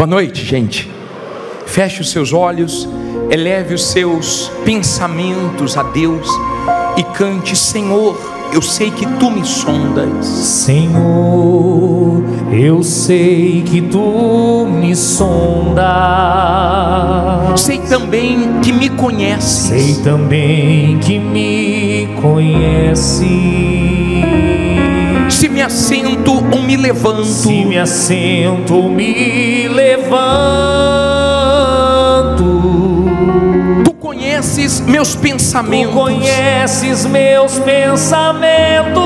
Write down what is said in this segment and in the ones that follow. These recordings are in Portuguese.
Boa noite, gente. Feche os seus olhos, eleve os seus pensamentos a Deus e cante: Senhor, eu sei que Tu me sondas. Senhor, eu sei que Tu me sondas. Sei também que me conheces. Sei também que me conheces. Se me assento ou me levanto. Se me assento ou me levanto. Meus pensamentos. Tu conheces meus pensamentos.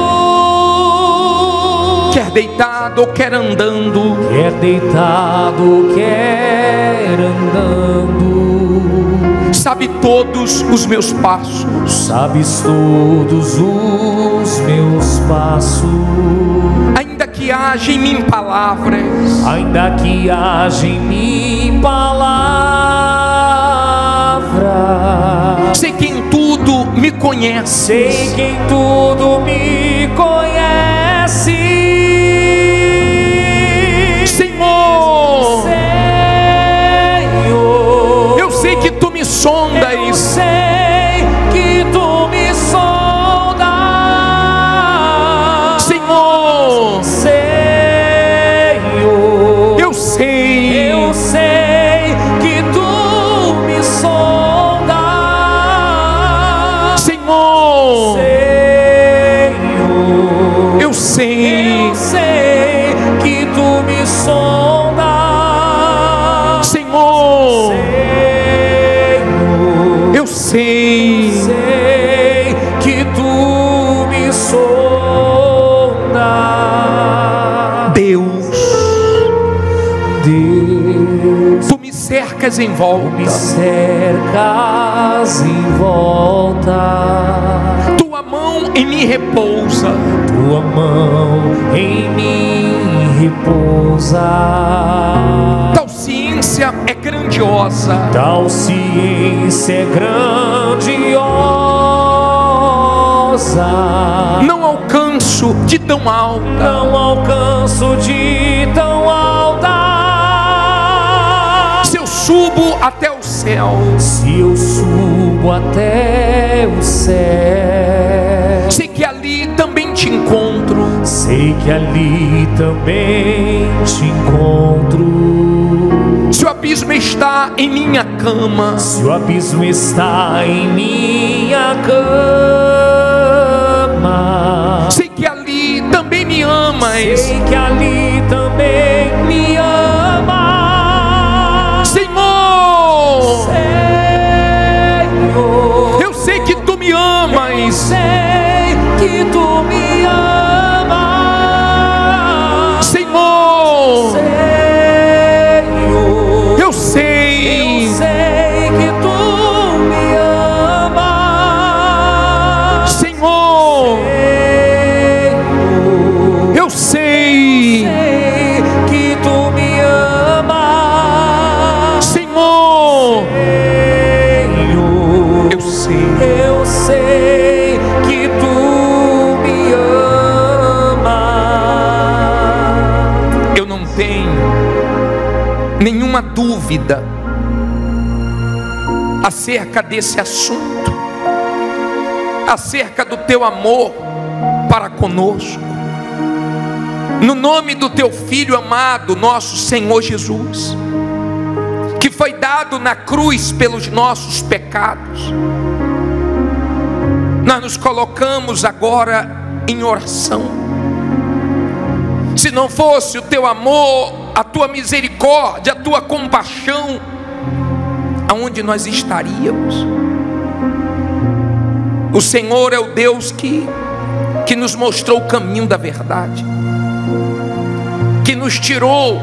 Quer deitado ou quer andando. Quer deitado ou quer andando. Sabe todos os meus passos. Sabes todos os meus passos. Ainda que haja em mim palavras. Ainda que haja em mim palavras. Sei que em tudo me conheces. Sei que em tudo me conheces. Senhor, Senhor, eu sei que Tu me sondas. Eu sei que Tu me sondas. Senhor, Senhor, eu sei. Eu sei. Sei. Eu sei que Tu me sondas, Senhor. Senhor. Eu sei. Sei que Tu me sondas, Deus. Tu me cercas em volta. Tu me cercas em volta. Tua mão em mim repousa. Tua mão em mim repousa. Tal ciência é grandiosa. Tal ciência é grandiosa. Não alcanço de tão alta. Não alcanço de tão alta. Se eu subo até o céu. Se eu subo até o céu. Sei que ali também te encontro. Sei que ali também te encontro. Se o abismo está em minha cama. Se o abismo está em minha cama. Sei que ali também me amas. Sei que ali também me amas. Senhor, Senhor, eu sei que Tu me amas. Que Tu me amas, Senhor, Senhor. Eu sei que Tu me amas, Senhor, Senhor. Eu sei que Tu me amas, Senhor, Senhor. Eu sei que Tu. Nenhuma dúvida acerca desse assunto, acerca do Teu amor para conosco, no nome do Teu Filho amado, nosso Senhor Jesus, que foi dado na cruz pelos nossos pecados. Nós nos colocamos agora em oração. Se não fosse o Teu amor, a Tua misericórdia, a Tua compaixão, aonde nós estaríamos? O Senhor é o Deus que nos mostrou o caminho da verdade, que nos tirou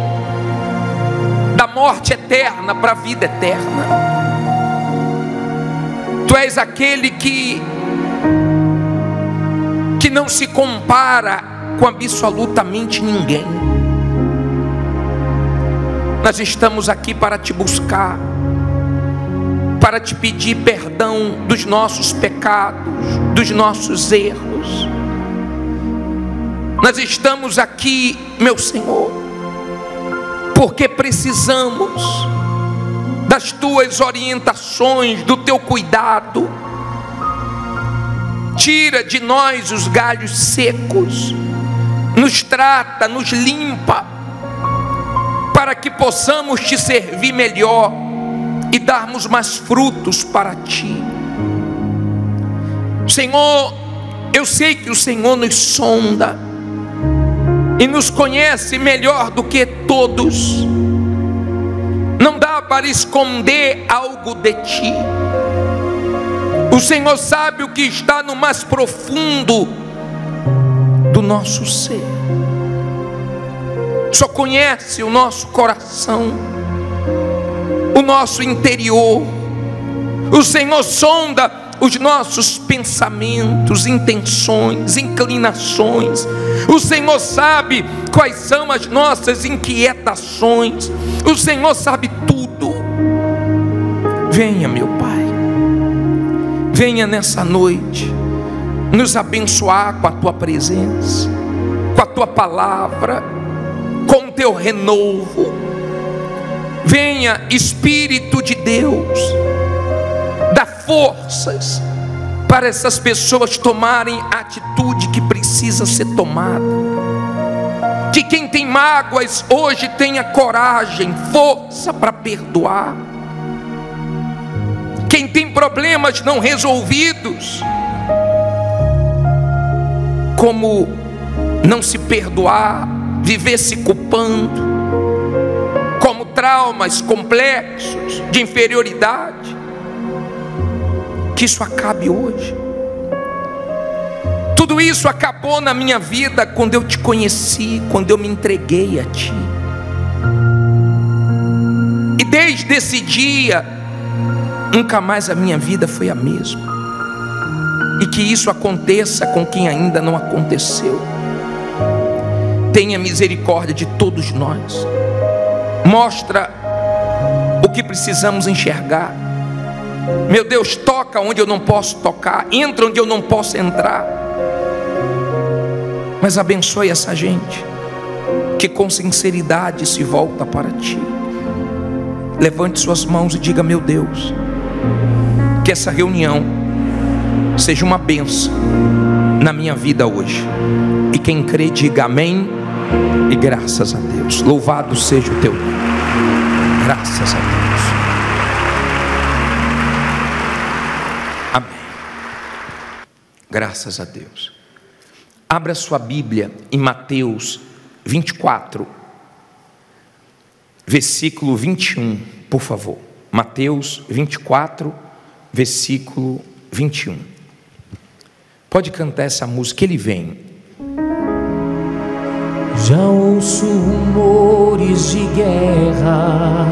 da morte eterna para a vida eterna. Tu és aquele que não se compara com absolutamente ninguém. Nós estamos aqui para Te buscar, para Te pedir perdão dos nossos pecados, dos nossos erros. Nós estamos aqui, meu Senhor, porque precisamos das tuas orientações, do teu cuidado. Tira de nós os galhos secos, nos trata, nos limpa, para que possamos te servir melhor e darmos mais frutos para ti. Senhor, eu sei que o Senhor nos sonda e nos conhece melhor do que todos. Não dá para esconder algo de ti. O Senhor sabe o que está no mais profundo do nosso ser. Só conhece o nosso coração, o nosso interior. O Senhor sonda os nossos pensamentos, intenções, inclinações. O Senhor sabe quais são as nossas inquietações. O Senhor sabe tudo. Venha, meu Pai. Venha nessa noite nos abençoar com a tua presença, com a tua palavra, com o teu renovo. Venha, Espírito de Deus, dá forças para essas pessoas tomarem a atitude que precisa ser tomada. Que quem tem mágoas hoje tenha coragem, força para perdoar. Quem tem problemas não resolvidos, como não se perdoar, viver se culpando, como traumas complexos de inferioridade, que isso acabe hoje. Tudo isso acabou na minha vida quando eu te conheci, quando eu me entreguei a ti. E desde esse dia nunca mais a minha vida foi a mesma. E que isso aconteça com quem ainda não aconteceu. Tenha misericórdia de todos nós. Mostra o que precisamos enxergar. Meu Deus, toca onde eu não posso tocar. Entra onde eu não posso entrar. Mas abençoe essa gente que com sinceridade se volta para ti. Levante suas mãos e diga: meu Deus, que essa reunião seja uma bênção na minha vida hoje. E quem crê, diga amém e graças a Deus. Louvado seja o teu nome. Graças a Deus. Amém. Graças a Deus. Abra sua Bíblia em Mateus 24, versículo 21, por favor. Mateus 24, versículo 21. Pode cantar essa música, ele vem. Já ouço rumores de guerra,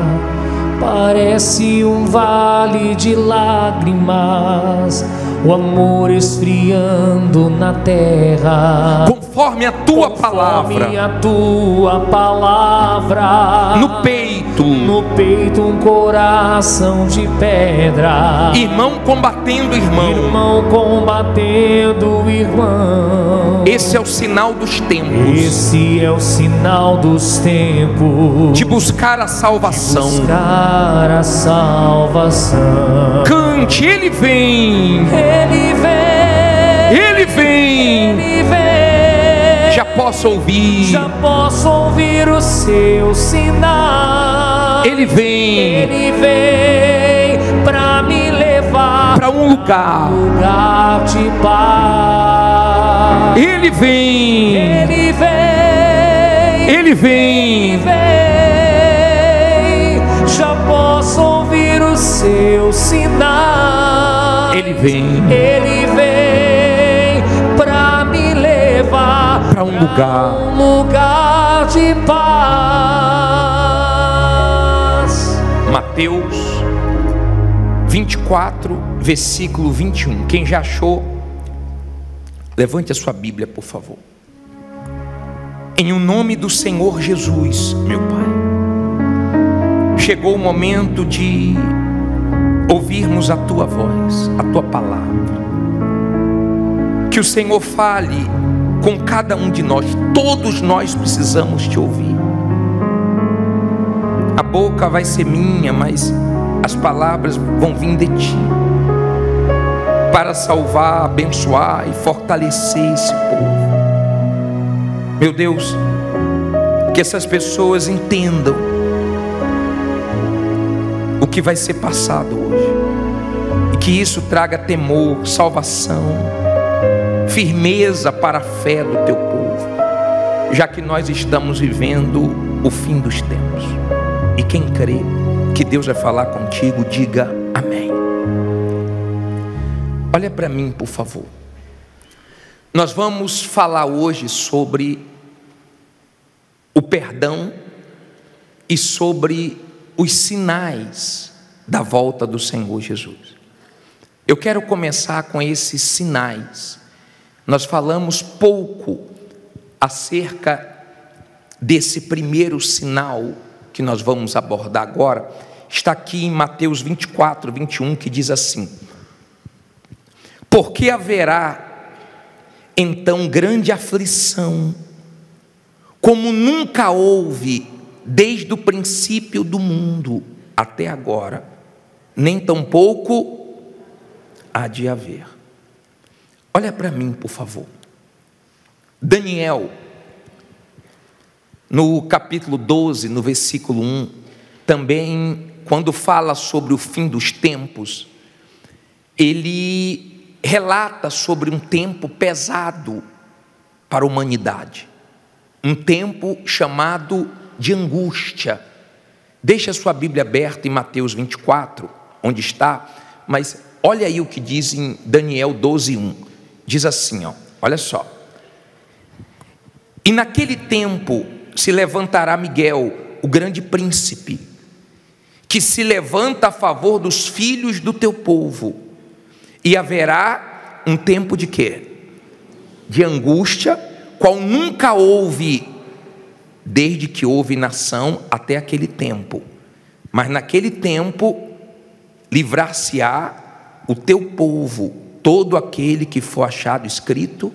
parece um vale de lágrimas, o amor esfriando na terra. Conforme a tua palavra. Conforme a tua palavra. No peito. No peito um coração de pedra. Irmão combatendo irmão. Irmão combatendo irmão. Esse é o sinal dos tempos. Esse é o sinal dos tempos. De buscar a salvação. De buscar a salvação. Cante, ele vem. Ele vem. Ele vem. Ele vem. Já posso ouvir. Já posso ouvir o seu sinal. Ele vem. Ele vem para me levar para um lugar. Lugar de paz. Ele vem. Ele vem. Ele vem. Ele vem. Já posso ouvir o seu sinal. Ele vem. Ele vem pra me levar pra um lugar. Um lugar de paz. Mateus 24, versículo 21. Quem já achou, levante a sua Bíblia, por favor. Em o nome do Senhor Jesus, meu Pai. Chegou o momento de ouvirmos a tua voz, a tua palavra. Que o Senhor fale com cada um de nós. Todos nós precisamos te ouvir. A boca vai ser minha, mas as palavras vão vir de ti, para salvar, abençoar e fortalecer esse povo. Meu Deus, que essas pessoas entendam o que vai ser passado hoje, e que isso traga temor, salvação, firmeza para a fé do teu povo, já que nós estamos vivendo o fim dos tempos. E quem crê que Deus vai falar contigo, diga amém. Olha para mim, por favor. Nós vamos falar hoje sobre o perdão e sobre os sinais da volta do Senhor Jesus. Eu quero começar com esses sinais. Nós falamos pouco acerca desse primeiro sinal que nós vamos abordar agora. Está aqui em Mateus 24, 21, que diz assim: porque haverá então grande aflição, como nunca houve desde o princípio do mundo até agora, nem tampouco há de haver. Olha para mim, por favor. Daniel, no capítulo 12, no versículo 1, também, quando fala sobre o fim dos tempos, ele relata sobre um tempo pesado para a humanidade, um tempo chamado de angústia. Deixa a sua Bíblia aberta em Mateus 24, onde está, mas olha aí o que diz em Daniel 12, 1. Diz assim, ó, olha só: e naquele tempo se levantará Miguel, o grande príncipe, que se levanta a favor dos filhos do teu povo, e haverá um tempo de quê? De angústia, qual nunca houve, desde que houve nação até aquele tempo. Mas naquele tempo livrar-se-á o teu povo, todo aquele que for achado escrito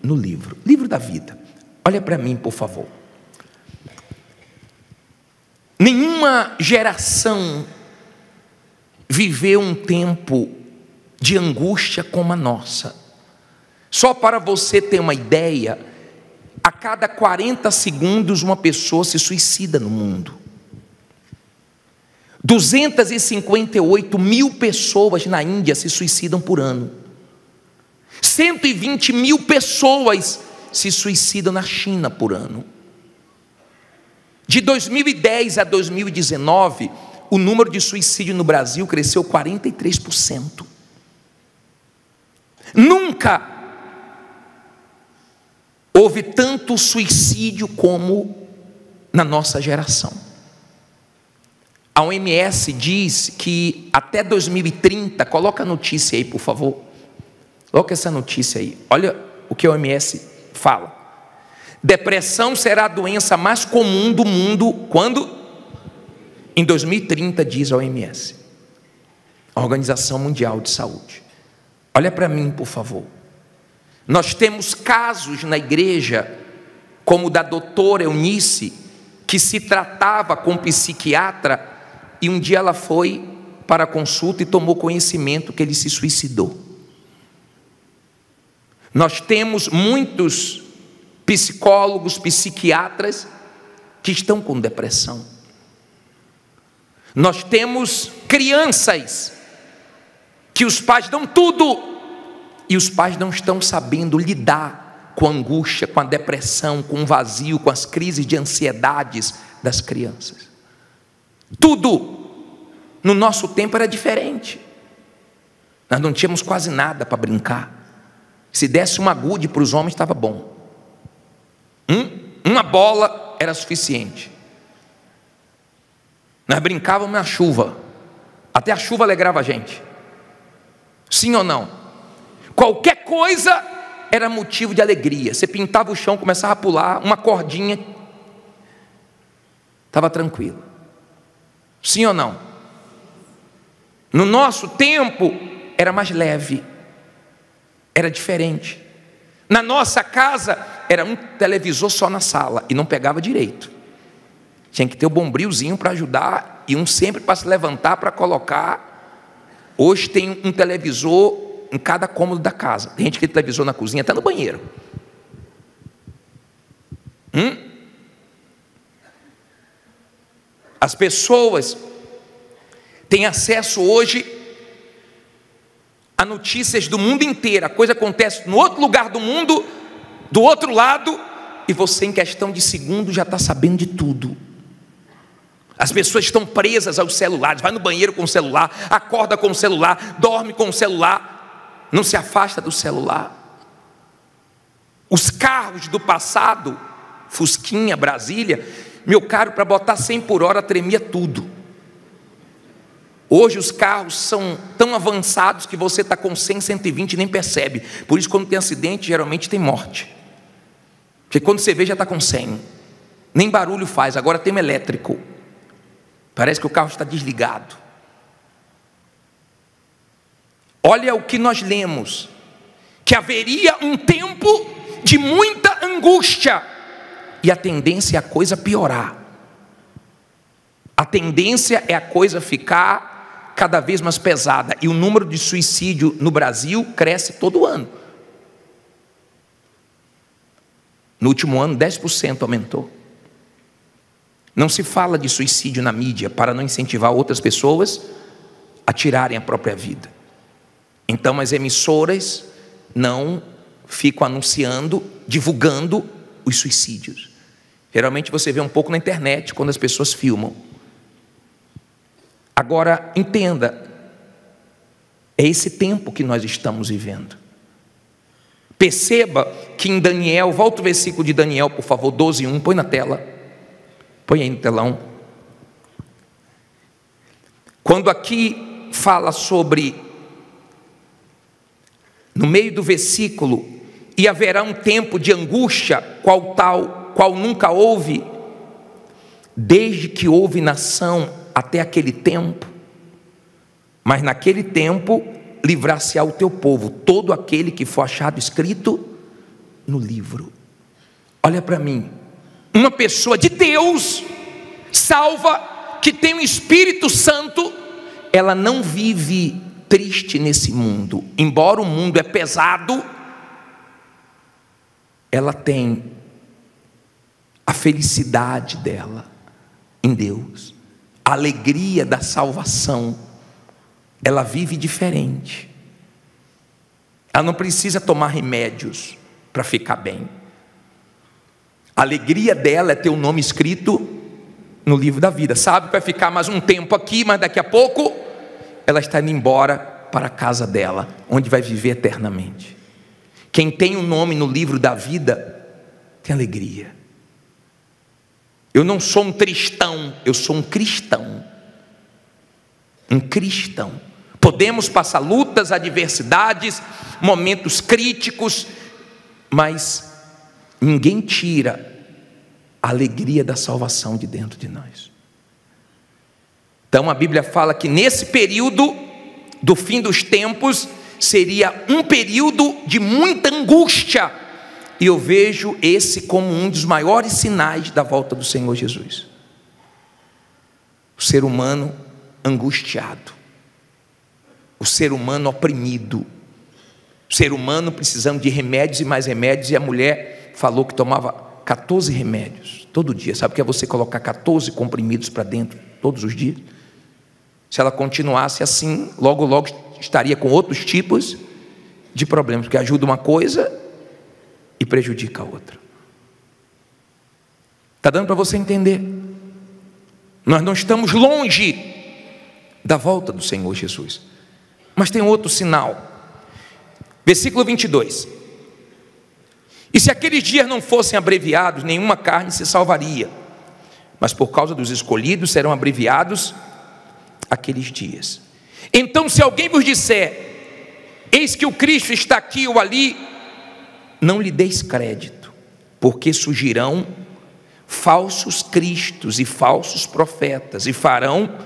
no livro. Livro da vida. Olha para mim, por favor. Nenhuma geração viveu um tempo de angústia como a nossa. Só para você ter uma ideia, a cada 40 segundos uma pessoa se suicida no mundo. 258 mil pessoas na Índia se suicidam por ano. 120 mil pessoas se suicidam na China por ano. De 2010 a 2019, o número de suicídio no Brasil cresceu 43%. Nunca houve tanto suicídio como na nossa geração. A OMS diz que até 2030, coloca a notícia aí, por favor. Coloca essa notícia aí. Olha o que a OMS fala. Depressão será a doença mais comum do mundo quando? Em 2030, diz a OMS, a Organização Mundial de Saúde. Olha para mim, por favor. Nós temos casos na igreja, como o da doutora Eunice, que se tratava com um psiquiatra, e um dia ela foi para a consulta e tomou conhecimento que ele se suicidou. Nós temos muitos psicólogos, psiquiatras, que estão com depressão. Nós temos crianças que os pais dão tudo, e os pais não estão sabendo lidar com a angústia, com a depressão, com o vazio, com as crises de ansiedades das crianças. Tudo no nosso tempo era diferente. Nós não tínhamos quase nada para brincar. Se desse uma gude para os homens, estava bom. Uma bola era suficiente. Nós brincávamos na chuva. Até a chuva alegrava a gente. Sim ou não? Qualquer coisa era motivo de alegria. Você pintava o chão, começava a pular, uma cordinha, estava tranquilo. Sim ou não? No nosso tempo era mais leve, era diferente. Na nossa casa era um televisor só na sala e não pegava direito. Tinha que ter o bombrilzinho para ajudar e um sempre para se levantar para colocar. Hoje tem um televisor em cada cômodo da casa. Tem gente que tem televisor na cozinha, até no banheiro. As pessoas têm acesso hoje a notícias do mundo inteiro. A coisa acontece no outro lugar do mundo, do outro lado, e você, em questão de segundos, já está sabendo de tudo. As pessoas estão presas aos celulares. Vai no banheiro com o celular, acorda com o celular, dorme com o celular, não se afasta do celular. Os carros do passado, Fusquinha, Brasília, meu caro, para botar 100 por hora tremia tudo. Hoje os carros são tão avançados que você está com 100, 120 e nem percebe. Por isso, quando tem acidente, geralmente tem morte. Porque quando você vê, já está com 100. Nem barulho faz, agora tem um elétrico. Parece que o carro está desligado. Olha o que nós lemos. Que haveria um tempo de muita angústia. E a tendência é a coisa piorar. A tendência é a coisa ficar cada vez mais pesada. E o número de suicídio no Brasil cresce todo ano. No último ano, 10% aumentou. Não se fala de suicídio na mídia para não incentivar outras pessoas a tirarem a própria vida. Então, as emissoras não ficam anunciando, divulgando os suicídios. Geralmente, você vê um pouco na internet, quando as pessoas filmam. Agora, entenda, é esse tempo que nós estamos vivendo. Perceba que em Daniel, volta o versículo de Daniel, por favor, 12:1, põe na tela, põe aí no telão. Quando aqui fala sobre, no meio do versículo, e haverá um tempo de angústia, qual tal, qual nunca houve, desde que houve nação, até aquele tempo, mas naquele tempo livrar-se-á o teu povo, todo aquele que for achado escrito no livro. Olha para mim, uma pessoa de Deus, salva, que tem o Espírito Santo, ela não vive triste nesse mundo. Embora o mundo é pesado, ela tem a felicidade dela em Deus. A alegria da salvação, ela vive diferente. Ela não precisa tomar remédios para ficar bem. A alegria dela é ter o nome escrito no livro da vida. Sabe que vai ficar mais um tempo aqui, mas daqui a pouco ela está indo embora para a casa dela, onde vai viver eternamente. Quem tem o nome no livro da vida tem alegria. Eu não sou um tristão, eu sou um cristão. Um cristão. Podemos passar lutas, adversidades, momentos críticos, mas ninguém tira a alegria da salvação de dentro de nós. Então a Bíblia fala que nesse período do fim dos tempos, seria um período de muita angústia. E eu vejo esse como um dos maiores sinais da volta do Senhor Jesus. O ser humano angustiado. O ser humano oprimido. O ser humano precisando de remédios e mais remédios. E a mulher falou que tomava 14 remédios todo dia. Sabe o que é você colocar 14 comprimidos para dentro todos os dias? Se ela continuasse assim, logo, logo estaria com outros tipos de problemas. Porque ajuda uma coisa e prejudica a outra. Está dando para você entender? Nós não estamos longe da volta do Senhor Jesus. Mas tem outro sinal. Versículo 22. E se aqueles dias não fossem abreviados, nenhuma carne se salvaria. Mas por causa dos escolhidos serão abreviados aqueles dias. Então, se alguém vos disser, eis que o Cristo está aqui ou ali, não lhe deis crédito, porque surgirão falsos cristos e falsos profetas, e farão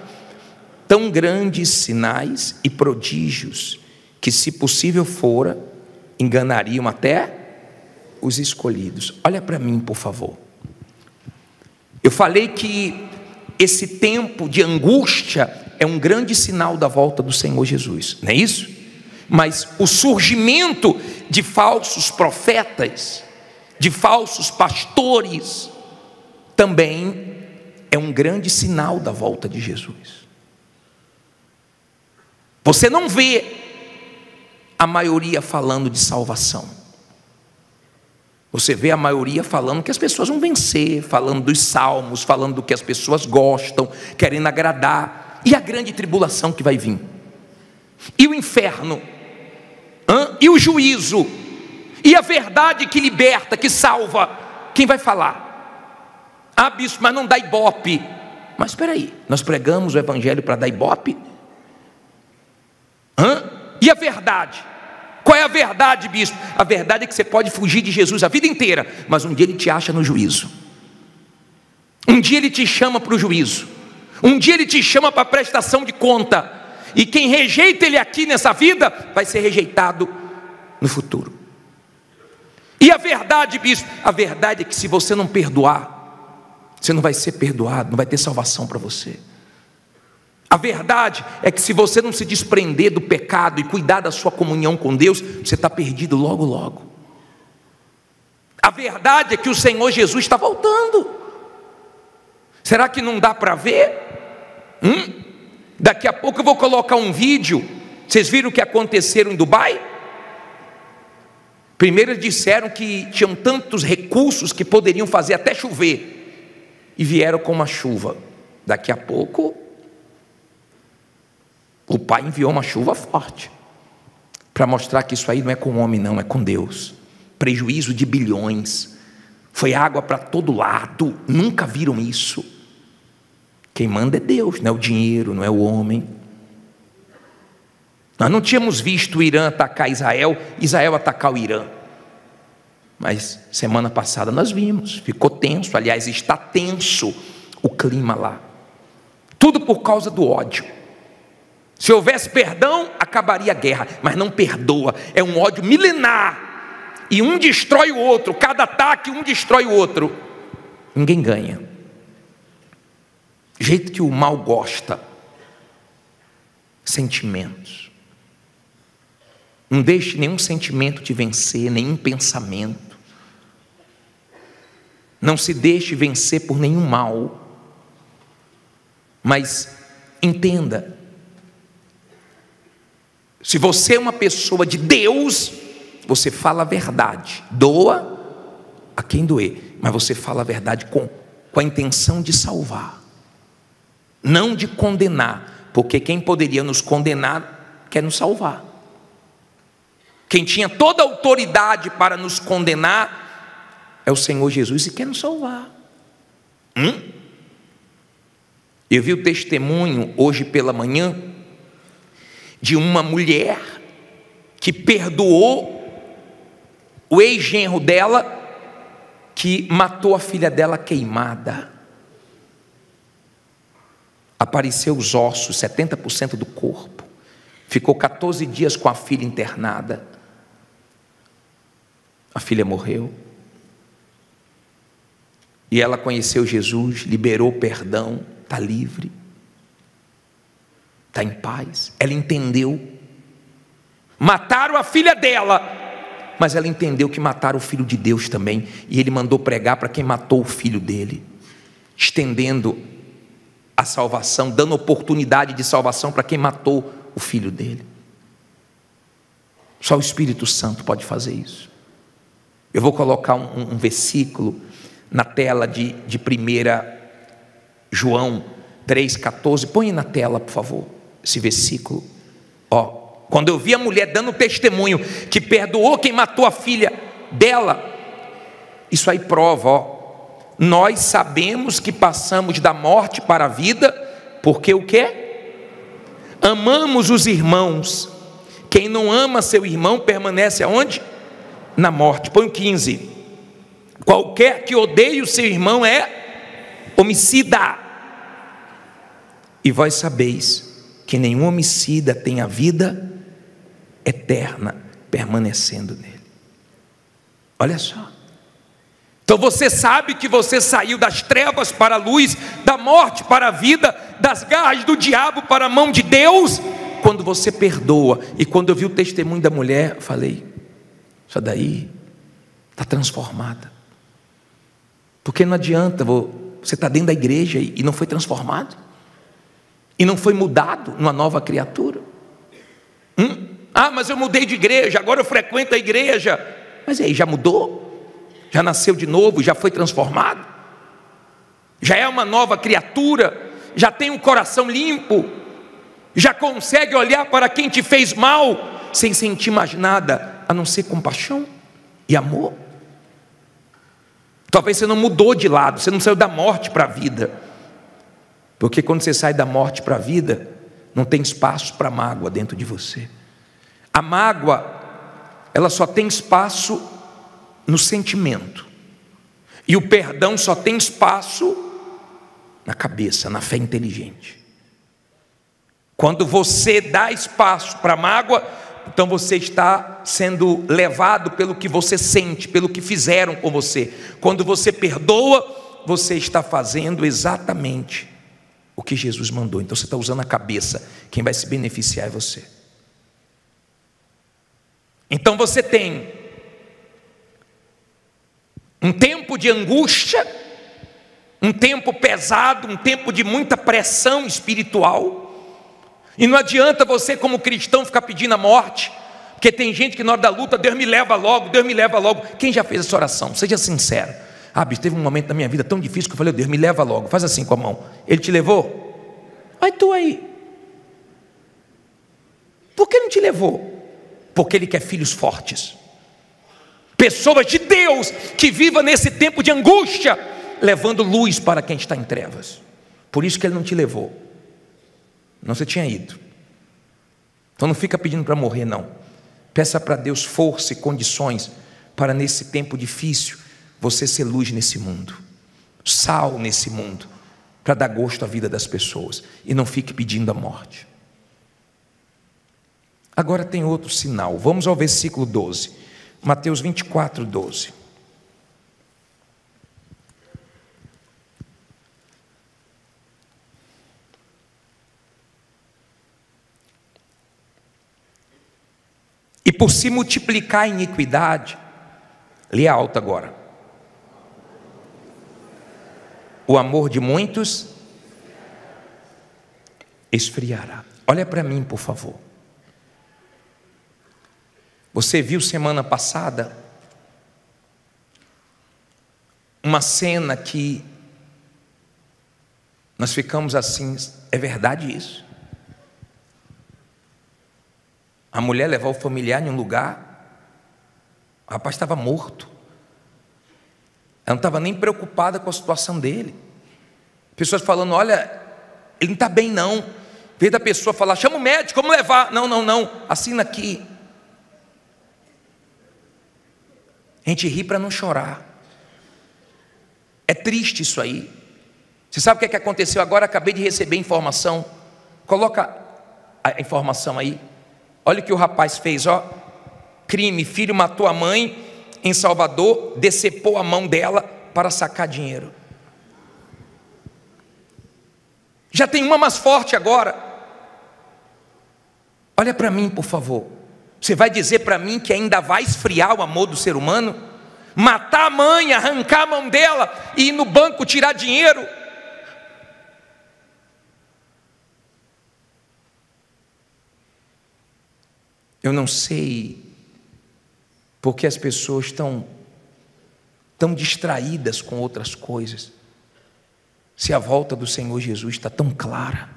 tão grandes sinais e prodígios, que, se possível fora, enganariam até os escolhidos. Olha para mim, por favor. Eu falei que esse tempo de angústia é um grande sinal da volta do Senhor Jesus, não é isso? Mas o surgimento de falsos profetas, de falsos pastores, também é um grande sinal da volta de Jesus. Você não vê a maioria falando de salvação. Você vê a maioria falando que as pessoas vão vencer, falando dos salmos, falando do que as pessoas gostam, querendo agradar. E a grande tribulação que vai vir? E o inferno? Hã? E o juízo? E a verdade que liberta, que salva? Quem vai falar? Ah, bispo, mas não dá ibope. Mas espera aí, nós pregamos o evangelho para dar ibope? Hã? E a verdade? Qual é a verdade, bispo? A verdade é que você pode fugir de Jesus a vida inteira, mas um dia ele te acha no juízo. Um dia ele te chama para o juízo. Um dia ele te chama para a prestação de conta. E quem rejeita ele aqui nessa vida, vai ser rejeitado no futuro. E a verdade, bispo? A verdade é que se você não perdoar, você não vai ser perdoado, não vai ter salvação para você. A verdade é que se você não se desprender do pecado e cuidar da sua comunhão com Deus, você está perdido logo, logo. A verdade é que o Senhor Jesus está voltando. Será que não dá para ver? Daqui a pouco eu vou colocar um vídeo. Vocês viram o que aconteceu em Dubai? Primeiro eles disseram que tinham tantos recursos que poderiam fazer até chover. E vieram com uma chuva. Daqui a pouco o Pai enviou uma chuva forte para mostrar que isso aí não é com o homem, não, é com Deus. Prejuízo de bilhões. Foi água para todo lado. Nunca viram isso. Quem manda é Deus, não é o dinheiro, não é o homem. Nós não tínhamos visto o Irã atacar Israel, Israel atacar o Irã. Mas semana passada nós vimos. Ficou tenso, aliás, está tenso o clima lá. Tudo por causa do ódio. Se houvesse perdão, acabaria a guerra, mas não perdoa. É um ódio milenar. E um destrói o outro. Cada ataque, um destrói o outro. Ninguém ganha. O jeito que o mal gosta. Sentimentos. Não deixe nenhum sentimento te vencer, nenhum pensamento. Não se deixe vencer por nenhum mal. Mas entenda, se você é uma pessoa de Deus, você fala a verdade. Doa a quem doer, mas você fala a verdade com a intenção de salvar, não de condenar, porque quem poderia nos condenar quer nos salvar. Quem tinha toda a autoridade para nos condenar é o Senhor Jesus e quer nos salvar. Eu vi o testemunho hoje pela manhã de uma mulher que perdoou o ex-genro dela, que matou a filha dela queimada. Apareceu os ossos, 70% do corpo. Ficou 14 dias com a filha internada. A filha morreu. E ela conheceu Jesus, liberou perdão, está livre. Está em paz. Ela entendeu. Mataram a filha dela, mas ela entendeu que mataram o filho de Deus também. E ele mandou pregar para quem matou o filho dele, estendendo a salvação, dando oportunidade de salvação para quem matou o filho dele. Só o Espírito Santo pode fazer isso. Eu vou colocar um versículo na tela de 1 João 3:14. Põe na tela, por favor, esse versículo. Quando eu vi a mulher dando testemunho que perdoou quem matou a filha dela, isso aí prova, nós sabemos que passamos da morte para a vida, porque o quê? Amamos os irmãos. Quem não ama seu irmão permanece aonde? Na morte. Põe o 15. Qualquer que odeie o seu irmão é homicida. E vós sabeis que nenhum homicida tem a vida eterna permanecendo nele. Olha só. Então você sabe que você saiu das trevas para a luz, da morte para a vida, das garras do diabo para a mão de Deus, quando você perdoa. E quando eu vi o testemunho da mulher, eu falei, isso daí está transformada. Porque não adianta, você está dentro da igreja e não foi transformado, e não foi mudado numa nova criatura. Ah, mas eu mudei de igreja, agora eu frequento a igreja. Mas aí, já mudou? Já nasceu de novo? Já foi transformado? Já é uma nova criatura? Já tem um coração limpo? Já consegue olhar para quem te fez mal sem sentir mais nada, a não ser compaixão e amor? Talvez você não mudou de lado, você não saiu da morte para a vida. Porque quando você sai da morte para a vida, não tem espaço para mágoa dentro de você. A mágoa, ela só tem espaço no sentimento. E o perdão só tem espaço na cabeça, na fé inteligente. Quando você dá espaço para a mágoa, então você está sendo levado pelo que você sente, pelo que fizeram com você. Quando você perdoa, você está fazendo exatamente o que Jesus mandou. Então você está usando a cabeça. Quem vai se beneficiar é você. Então você tem um tempo de angústia, um tempo pesado, um tempo de muita pressão espiritual. E não adianta você, como cristão, ficar pedindo a morte, porque tem gente que na hora da luta, Deus me leva logo, Deus me leva logo. Quem já fez essa oração? Seja sincero. Ah, bicho, teve um momento na minha vida tão difícil que eu falei, Deus me leva logo. Faz assim com a mão. Ele te levou? Aí tu aí. Por que não te levou? Porque Ele quer filhos fortes. Pessoas de Deus que vivam nesse tempo de angústia, levando luz para quem está em trevas. Por isso que Ele não te levou. Não, você tinha ido. Então não fica pedindo para morrer, não. Peça para Deus força e condições para, nesse tempo difícil, você ser luz nesse mundo, sal nesse mundo, para dar gosto à vida das pessoas. E não fique pedindo a morte. Agora tem outro sinal. Vamos ao versículo 12. Mateus 24, 12. E por se multiplicar a iniquidade, lê alto agora, o amor de muitos esfriará. Olha para mim, por favor. Você viu semana passada uma cena que nós ficamos assim, é verdade isso? A mulher levou o familiar em um lugar, o rapaz estava morto. Ela não estava nem preocupada com a situação dele. Pessoas falando, olha, ele não está bem não. Em vez da pessoa falar, chama o médico, vamos levar. Não, não, não, assina aqui. A gente ri para não chorar. É triste isso aí. Você sabe o que é que aconteceu agora? Acabei de receber informação. Coloca a informação aí. Olha o que o rapaz fez, ó. Crime, filho matou a mãe em Salvador, decepou a mão dela para sacar dinheiro. Já tem uma mais forte agora. Olha para mim, por favor. Você vai dizer para mim que ainda vai esfriar o amor do ser humano? Matar a mãe, arrancar a mão dela e ir no banco tirar dinheiro? Eu não sei porque as pessoas estão tão distraídas com outras coisas. Se a volta do Senhor Jesus está tão clara.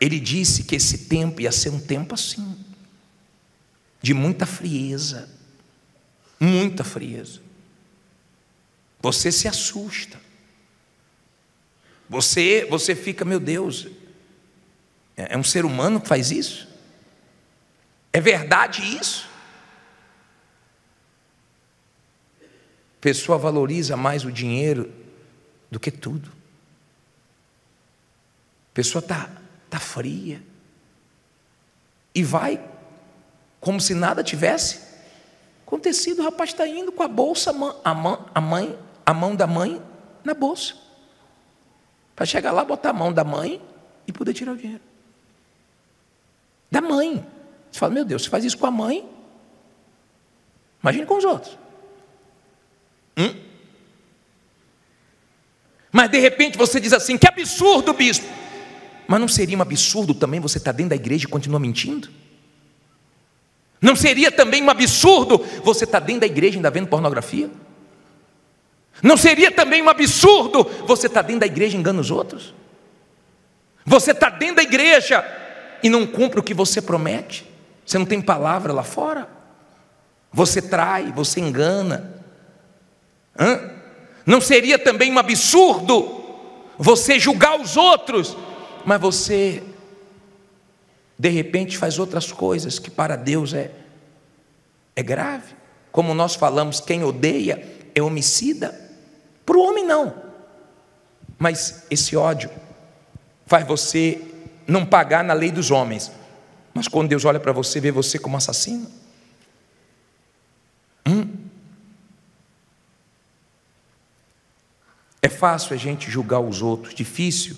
Ele disse que esse tempo ia ser um tempo assim, de muita frieza, muita frieza. Você se assusta. Você fica, meu Deus, é um ser humano que faz isso? É verdade isso? A pessoa valoriza mais o dinheiro do que tudo. A pessoa tá fria. E vai como se nada tivesse. acontecido, o rapaz está indo com a bolsa, a mão da mãe na bolsa, para chegar lá, botar a mão da mãe e poder tirar o dinheiro. Da mãe. Você fala, meu Deus, você faz isso com a mãe, imagine com os outros. Mas, de repente, você diz assim, que absurdo, bispo. Mas não seria um absurdo também você estar dentro da igreja e continuar mentindo? Não seria também um absurdo você estar dentro da igreja e ainda vendo pornografia? Não seria também um absurdo você estar dentro da igreja e enganar os outros? Você está dentro da igreja e não cumpre o que você promete? Você não tem palavra lá fora? Você trai, você engana. Não seria também um absurdo você julgar os outros, mas você, de repente, faz outras coisas que para Deus é grave? Como nós falamos, quem odeia é homicida. Para o homem, não. Mas esse ódio faz você não pagar na lei dos homens. Mas quando Deus olha para você, vê você como assassino. É fácil a gente julgar os outros, difícil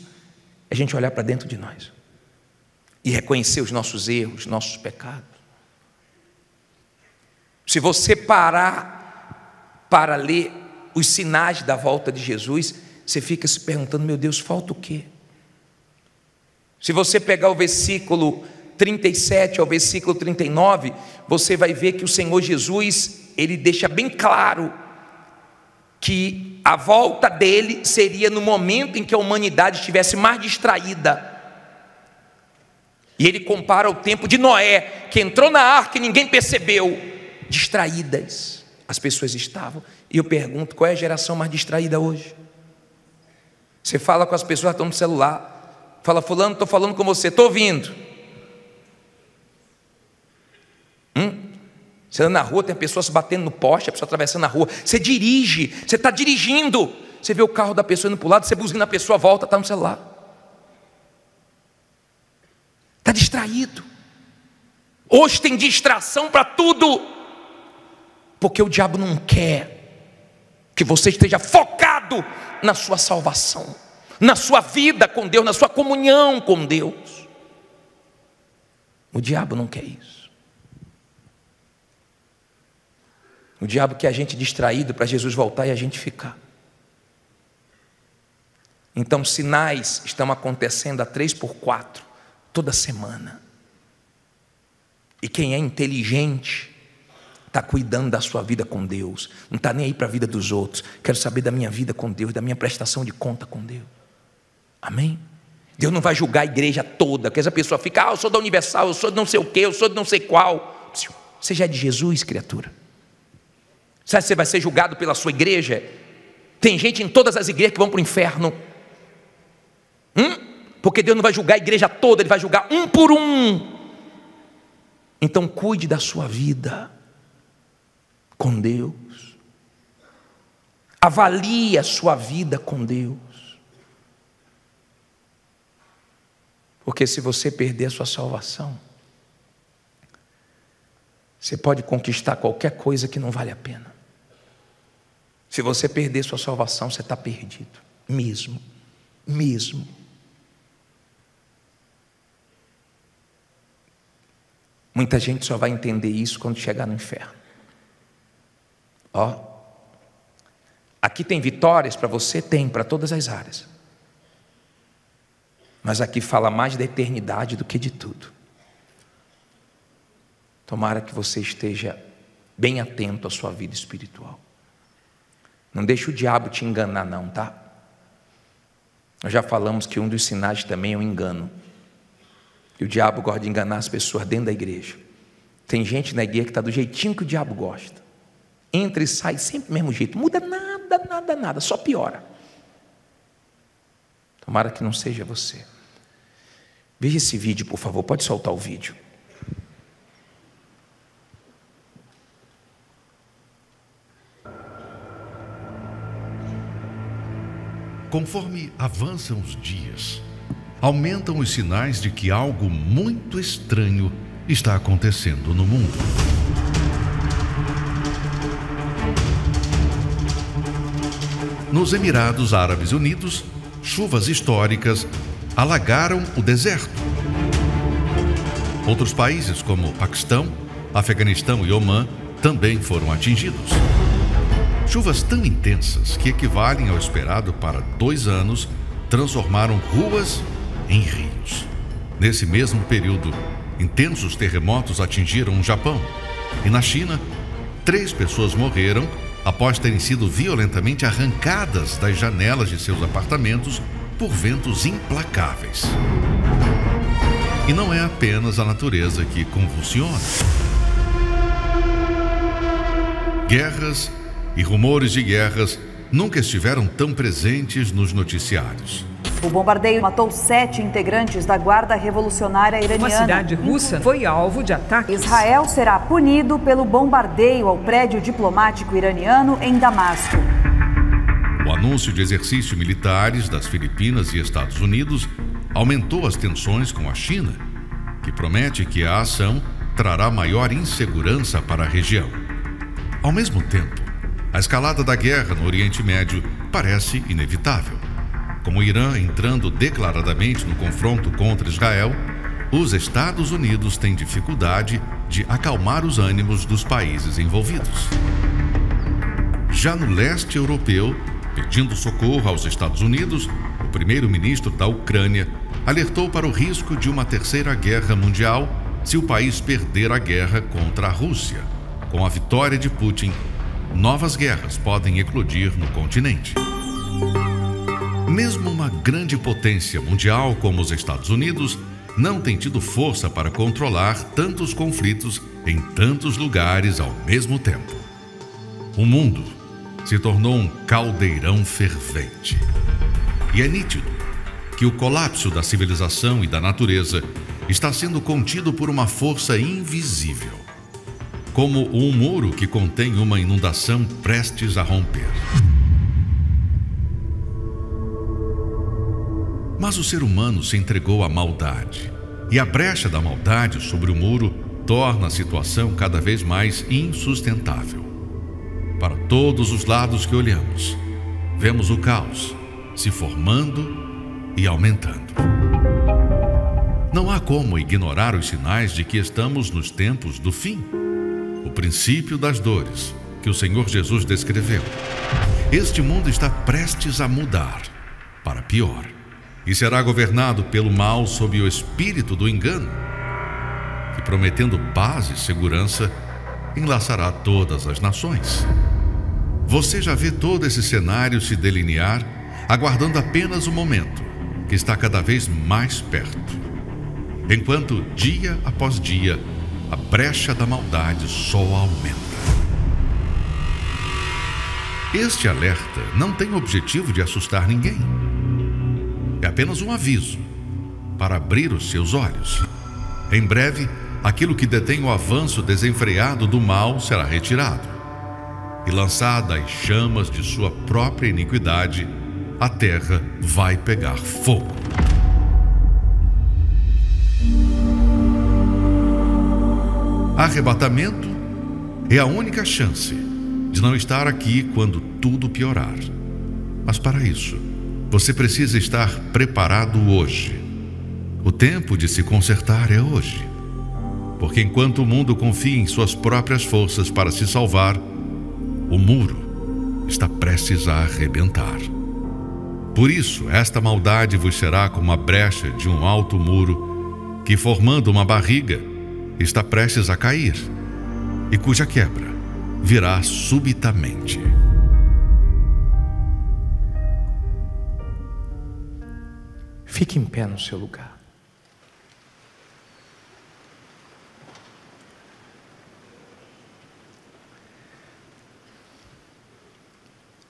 é a gente olhar para dentro de nós e reconhecer os nossos erros, nossos pecados. Se você parar para ler os sinais da volta de Jesus, você fica se perguntando, meu Deus, falta o quê? Se você pegar o versículo 37 ao versículo 39, você vai ver que o Senhor Jesus, ele deixa bem claro que a volta dele seria no momento em que a humanidade estivesse mais distraída. E ele compara o tempo de Noé, que entrou na arca e ninguém percebeu. Distraídas as pessoas estavam. E eu pergunto, qual é a geração mais distraída hoje? Você fala com as pessoas, estão no celular. Fala, fulano, estou falando com você, estou ouvindo. Você anda na rua, tem pessoas batendo no poste, a pessoa atravessando a rua. Você dirige, você está dirigindo. Você vê o carro da pessoa indo para o lado, você buzina, a pessoa volta, está no celular. Está distraído. Hoje tem distração para tudo. Porque o diabo não quer que você esteja focado na sua salvação, na sua vida com Deus, na sua comunhão com Deus. O diabo não quer isso. O diabo quer a gente distraído para Jesus voltar e a gente ficar. Então, sinais estão acontecendo a 3 por 4, toda semana. E quem é inteligente está cuidando da sua vida com Deus. Não está nem aí para a vida dos outros. Quero saber da minha vida com Deus, da minha prestação de conta com Deus. Amém? Deus não vai julgar a igreja toda, que essa pessoa fica, eu sou da Universal, eu sou de não sei o quê, eu sou de não sei qual. Você já é de Jesus, criatura. Sabe, você vai ser julgado pela sua igreja? Tem gente em todas as igrejas que vão para o inferno. Porque Deus não vai julgar a igreja toda, Ele vai julgar um por um. Então, cuide da sua vida com Deus. Avalie a sua vida com Deus. Porque se você perder a sua salvação, você pode conquistar qualquer coisa que não vale a pena. Se você perder sua salvação, você está perdido, mesmo. Muita gente só vai entender isso quando chegar no inferno. Aqui tem vitórias para você? Tem, para todas as áreas. Mas aqui fala mais da eternidade do que de tudo. Tomara que você esteja bem atento à sua vida espiritual. Não deixe o diabo te enganar, não, tá? Nós já falamos que um dos sinais também é o engano. E o diabo gosta de enganar as pessoas dentro da igreja. Tem gente na igreja que está do jeitinho que o diabo gosta. Entra e sai sempre do mesmo jeito. Muda nada, só piora. Tomara que não seja você. Veja esse vídeo, por favor. Pode soltar o vídeo. Conforme avançam os dias, aumentam os sinais de que algo muito estranho está acontecendo no mundo. nos Emirados Árabes Unidos, chuvas históricas alagaram o deserto. Outros países como Paquistão, Afeganistão e Omã também foram atingidos. Chuvas tão intensas que equivalem ao esperado para 2 anos transformaram ruas em rios. Nesse mesmo período, intensos terremotos atingiram o Japão e na China, 3 pessoas morreram após terem sido violentamente arrancadas das janelas de seus apartamentos por ventos implacáveis. E não é apenas a natureza que convulsiona. Guerras e rumores de guerras nunca estiveram tão presentes nos noticiários. O bombardeio matou 7 integrantes da Guarda Revolucionária Iraniana. Uma cidade russa foi alvo de ataques. Israel será punido pelo bombardeio ao prédio diplomático iraniano em Damasco. O anúncio de exercícios militares das Filipinas e Estados Unidos aumentou as tensões com a China, que promete que a ação trará maior insegurança para a região. Ao mesmo tempo, a escalada da guerra no Oriente Médio parece inevitável. Com o Irã entrando declaradamente no confronto contra Israel, os Estados Unidos têm dificuldade de acalmar os ânimos dos países envolvidos. Já no leste europeu, pedindo socorro aos Estados Unidos, o primeiro-ministro da Ucrânia alertou para o risco de uma 3ª guerra mundial se o país perder a guerra contra a Rússia. Com a vitória de Putin, novas guerras podem eclodir no continente. Mesmo uma grande potência mundial como os Estados Unidos não tem tido força para controlar tantos conflitos em tantos lugares ao mesmo tempo. O mundo se tornou um caldeirão fervente. E é nítido que o colapso da civilização e da natureza está sendo contido por uma força invisível, como um muro que contém uma inundação prestes a romper. Mas o ser humano se entregou à maldade, e a brecha da maldade sobre o muro torna a situação cada vez mais insustentável. Para todos os lados que olhamos, vemos o caos se formando e aumentando. Não há como ignorar os sinais de que estamos nos tempos do fim, o princípio das dores que o Senhor Jesus descreveu. Este mundo está prestes a mudar para pior. E será governado pelo mal sob o espírito do engano, que, prometendo paz e segurança, enlaçará todas as nações. Você já vê todo esse cenário se delinear, aguardando apenas o momento, que está cada vez mais perto. Enquanto, dia após dia, a brecha da maldade só aumenta. Este alerta não tem o objetivo de assustar ninguém. É apenas um aviso para abrir os seus olhos. Em breve, aquilo que detém o avanço desenfreado do mal será retirado e lançada às chamas de sua própria iniquidade, a terra vai pegar fogo. Arrebatamento é a única chance de não estar aqui quando tudo piorar. Mas para isso, você precisa estar preparado hoje. O tempo de se consertar é hoje. Porque enquanto o mundo confia em suas próprias forças para se salvar, o muro está prestes a arrebentar. Por isso, esta maldade vos será como a brecha de um alto muro que, formando uma barriga, está prestes a cair e cuja quebra virá subitamente. Fique em pé no seu lugar.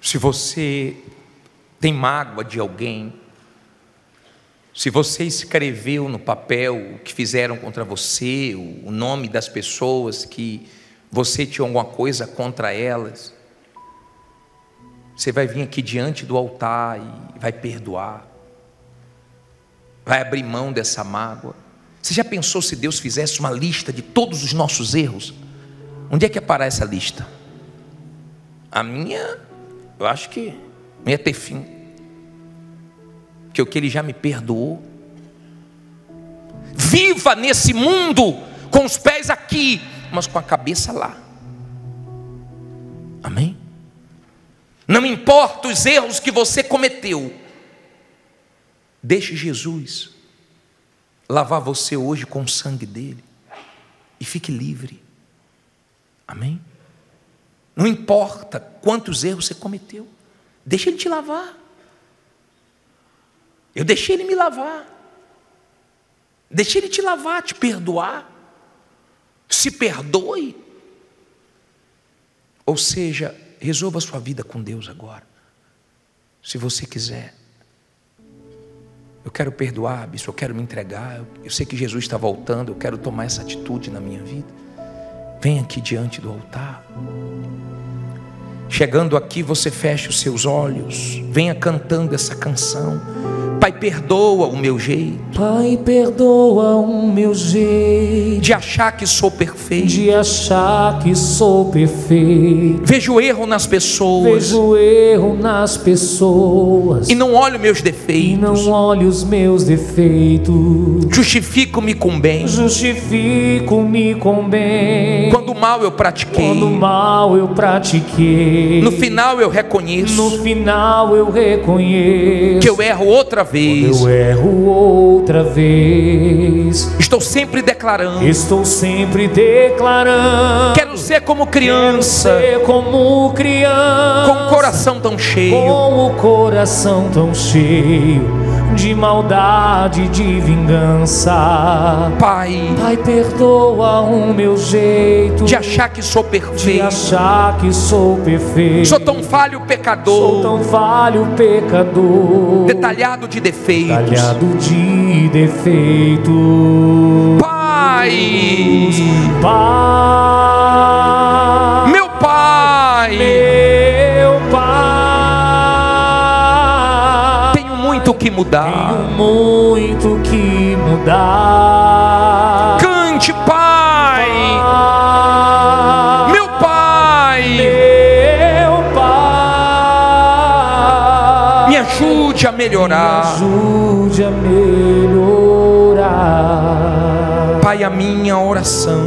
Se você tem mágoa de alguém, se você escreveu no papel o que fizeram contra você, o nome das pessoas que você tinha alguma coisa contra elas, você vai vir aqui diante do altar e vai perdoar. Vai abrir mão dessa mágoa. Você já pensou se Deus fizesse uma lista de todos os nossos erros? Onde é que ia parar essa lista? A minha, eu acho que não ia ter fim, porque o que Ele já me perdoou. Viva nesse mundo com os pés aqui, mas com a cabeça lá. Amém? Não importa os erros que você cometeu, deixe Jesus lavar você hoje com o sangue dele e fique livre. Amém? Não importa quantos erros você cometeu, deixe ele te lavar. Eu deixei ele me lavar. Deixei ele te lavar, te perdoar. Se perdoe. Ou seja, resolva a sua vida com Deus agora. Se você quiser. Eu quero perdoar, bispo, eu quero me entregar. Eu sei que Jesus está voltando, eu quero tomar essa atitude na minha vida. Vem aqui diante do altar. Chegando aqui, você fecha os seus olhos. Venha cantando essa canção. Pai, perdoa o meu jeito. Pai, perdoa o meu jeito de achar que sou perfeito. De achar que sou perfeito. Vejo erro nas pessoas. Vejo erro nas pessoas. E não olho meus defeitos. E não olho os meus defeitos. Justifico-me com bem. Justifico-me com bem. Quando mal eu pratiquei. Quando mal eu pratiquei. No final eu reconheço. No final eu reconheço. Que eu erro outra vez. Quando eu erro outra vez, estou sempre declarando. Estou sempre declarando. Quero ser como criança. Quero ser como criança. Com o coração tão cheio. Com o coração tão cheio de maldade, de vingança. Pai, Pai, perdoa o meu jeito de achar que sou perfeito. De achar que sou perfeito. Sou tão falho pecador. Sou tão falho pecador. Detalhado de defeitos. Detalhado de defeitos. Pai, Pai, meu Pai, meu Pai, tenho muito que mudar. Tenho muito que mudar. Cante, Pai, Pai, meu Pai, meu Pai, me ajude a melhorar. Me ajude a melhorar. Pai, a minha oração.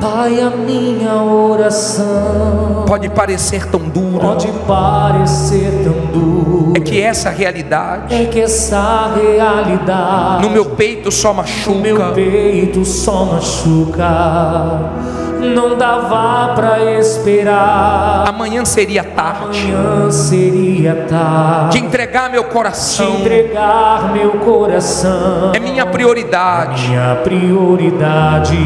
Pai, a minha oração pode parecer tão dura. Pode parecer tão dura. É que essa realidade. É que essa realidade no meu peito só machuca. No meu peito só machuca. Não dava pra esperar. Amanhã seria tarde. Amanhã seria tarde. De entregar meu coração. De entregar meu coração. É minha prioridade. É minha prioridade.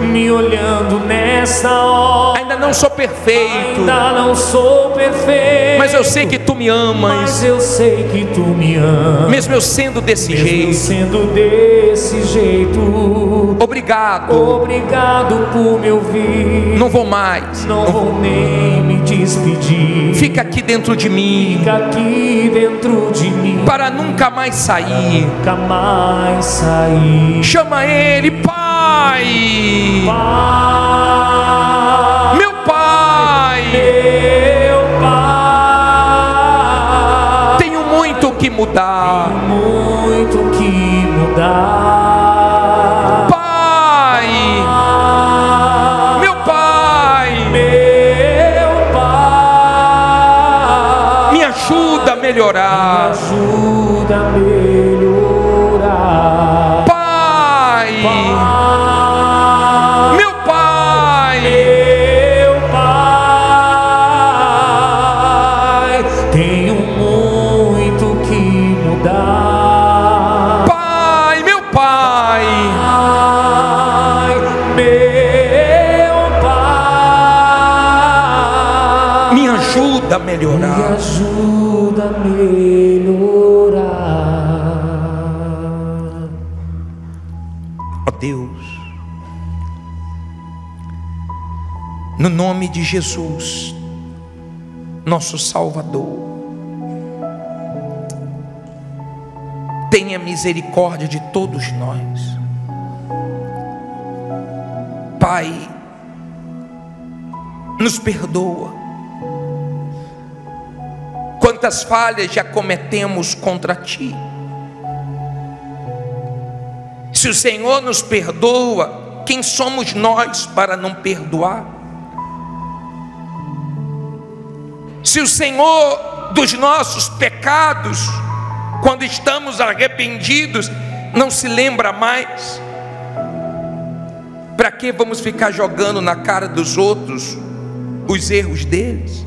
Me olhando nessa hora. Ainda não sou perfeito. Ainda não sou perfeito. Mas eu sei que tu me amas. Mas eu sei que tu me amas. Mesmo eu sendo desse jeito. Mesmo eu sendo desse jeito. Obrigado. Obrigado por me ouvir. Não vou mais. Não vou nem me despedir. Fica aqui dentro de mim. Fica aqui dentro de mim. Para nunca mais sair. Nunca mais sair. Chama ele, Pai. Pai, meu Pai, meu Pai, tenho muito que mudar. Tenho muito que mudar. Melhorar. Me ajuda a melhorar. Pai, Pai, meu Pai, meu Pai, tenho muito que mudar. Pai, meu Pai, Pai, meu Pai, me ajuda a melhorar. Me ajuda melhorar. Ó Deus, no nome de Jesus, nosso Salvador, tenha misericórdia de todos nós. Pai, nos perdoa quantas falhas já cometemos contra ti. Se o Senhor nos perdoa, quem somos nós para não perdoar? Se o Senhor dos nossos pecados, quando estamos arrependidos, não se lembra mais, para que vamos ficar jogando na cara dos outros os erros deles?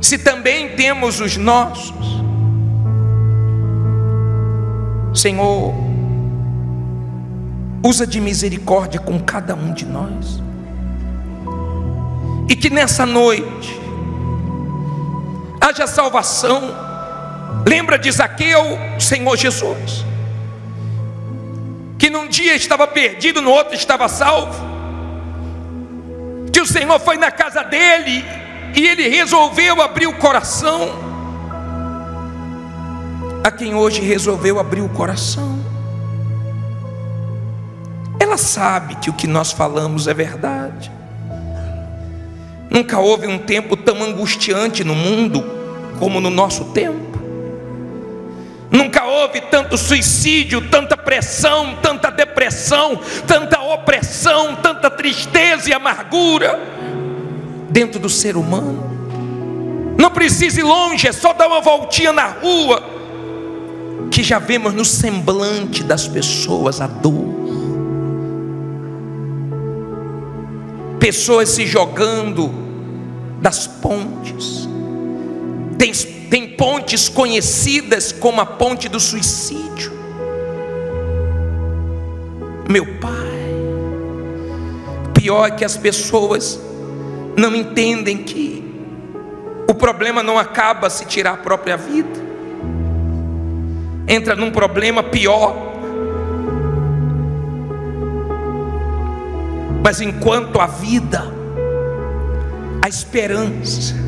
Se também temos os nossos, Senhor, usa de misericórdia com cada um de nós. E que nessa noite haja salvação. Lembra de Zaqueu, Senhor Jesus, que num dia estava perdido, no outro estava salvo. Que o Senhor foi na casa dele e ele resolveu abrir o coração. A quem hoje resolveu abrir o coração, ela sabe que o que nós falamos é verdade. Nunca houve um tempo tão angustiante no mundo como no nosso tempo. Nunca houve tanto suicídio, tanta pressão, tanta depressão, tanta opressão, tanta tristeza e amargura dentro do ser humano. Não precisa ir longe, é só dar uma voltinha na rua, que já vemos no semblante das pessoas a dor. Pessoas se jogando das pontes. Tem pontes conhecidas como a ponte do suicídio. Meu Pai, pior é que as pessoas não entendem que o problema não acaba se tirar a própria vida. Entra num problema pior. Mas enquanto a vida, a esperança,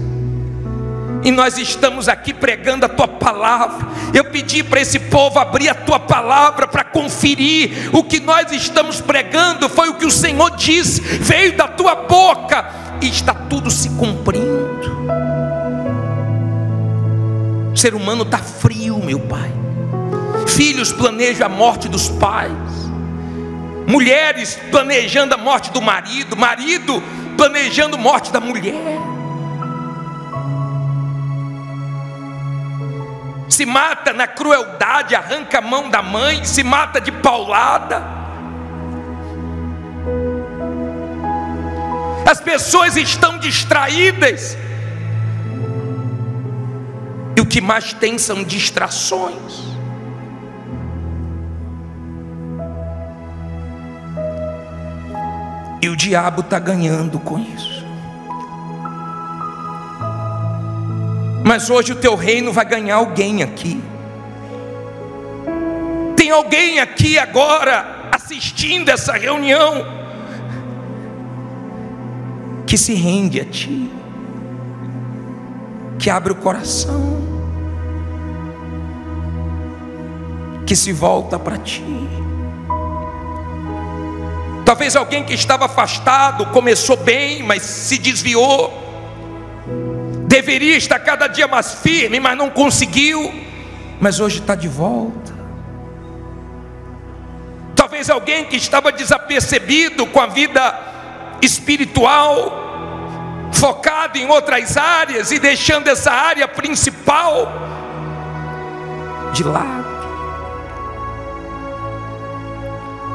e nós estamos aqui pregando a tua palavra, eu pedi para esse povo abrir a tua palavra para conferir o que nós estamos pregando, foi o que o Senhor disse, veio da tua boca, e está tudo se cumprindo. O ser humano está frio, meu Pai. Filhos planejam a morte dos pais, mulheres planejando a morte do marido, marido planejando a morte da mulher. Se mata na crueldade, arranca a mão da mãe, se mata de paulada. As pessoas estão distraídas. E o que mais tem são distrações. E o diabo está ganhando com isso. Mas hoje o teu reino vai ganhar alguém aqui. Tem alguém aqui agora assistindo essa reunião que se rende a ti, que abre o coração, que se volta para ti. Talvez alguém que estava afastado, começou bem, mas se desviou. Deveria estar cada dia mais firme, mas não conseguiu. Mas hoje está de volta. Talvez alguém que estava desapercebido com a vida espiritual, focado em outras áreas e deixando essa área principal de lado.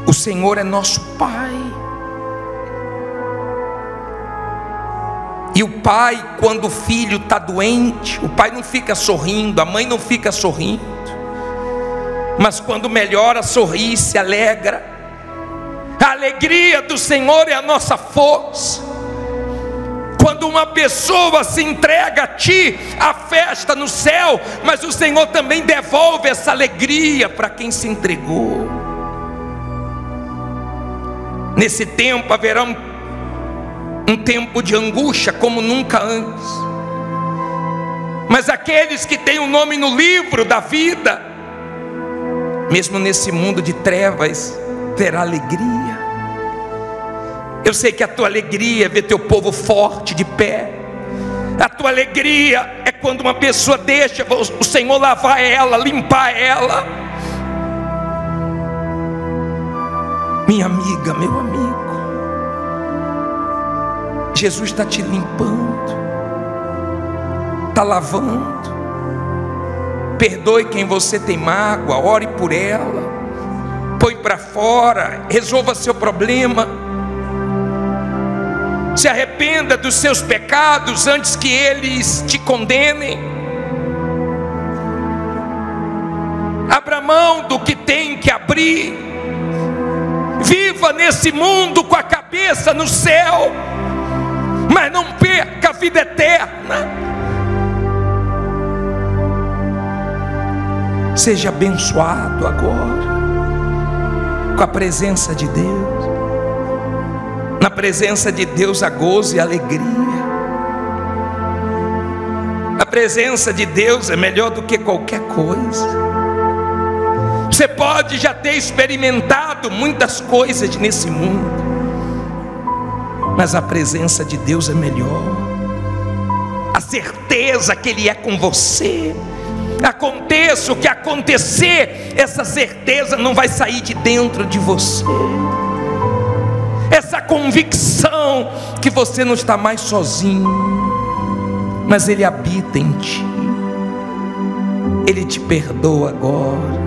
O Senhor é nosso Pai. E o Pai, quando o filho está doente, o Pai não fica sorrindo, a mãe não fica sorrindo. Mas quando melhora, sorri, se alegra. A alegria do Senhor é a nossa força. Quando uma pessoa se entrega a ti, há festa no céu, mas o Senhor também devolve essa alegria para quem se entregou. Nesse tempo haverá um tempo de angústia como nunca antes. Mas aqueles que têm o nome no livro da vida, mesmo nesse mundo de trevas, terá alegria. Eu sei que a tua alegria é ver teu povo forte de pé. A tua alegria é quando uma pessoa deixa o Senhor lavar ela, limpar ela. Minha amiga, meu amigo, Jesus está te limpando, está lavando. Perdoe quem você tem mágoa, ore por ela, põe para fora, resolva seu problema. Se arrependa dos seus pecados antes que eles te condenem. Abra mão do que tem que abrir. Viva nesse mundo com a cabeça no céu, mas não perca a vida eterna. Seja abençoado agora com a presença de Deus. Na presença de Deus há gozo e alegria. A presença de Deus é melhor do que qualquer coisa. Você pode já ter experimentado muitas coisas nesse mundo, mas a presença de Deus é melhor. A certeza que Ele é com você. Aconteça o que acontecer, essa certeza não vai sair de dentro de você. Essa convicção que você não está mais sozinho, mas Ele habita em ti. Ele te perdoa agora.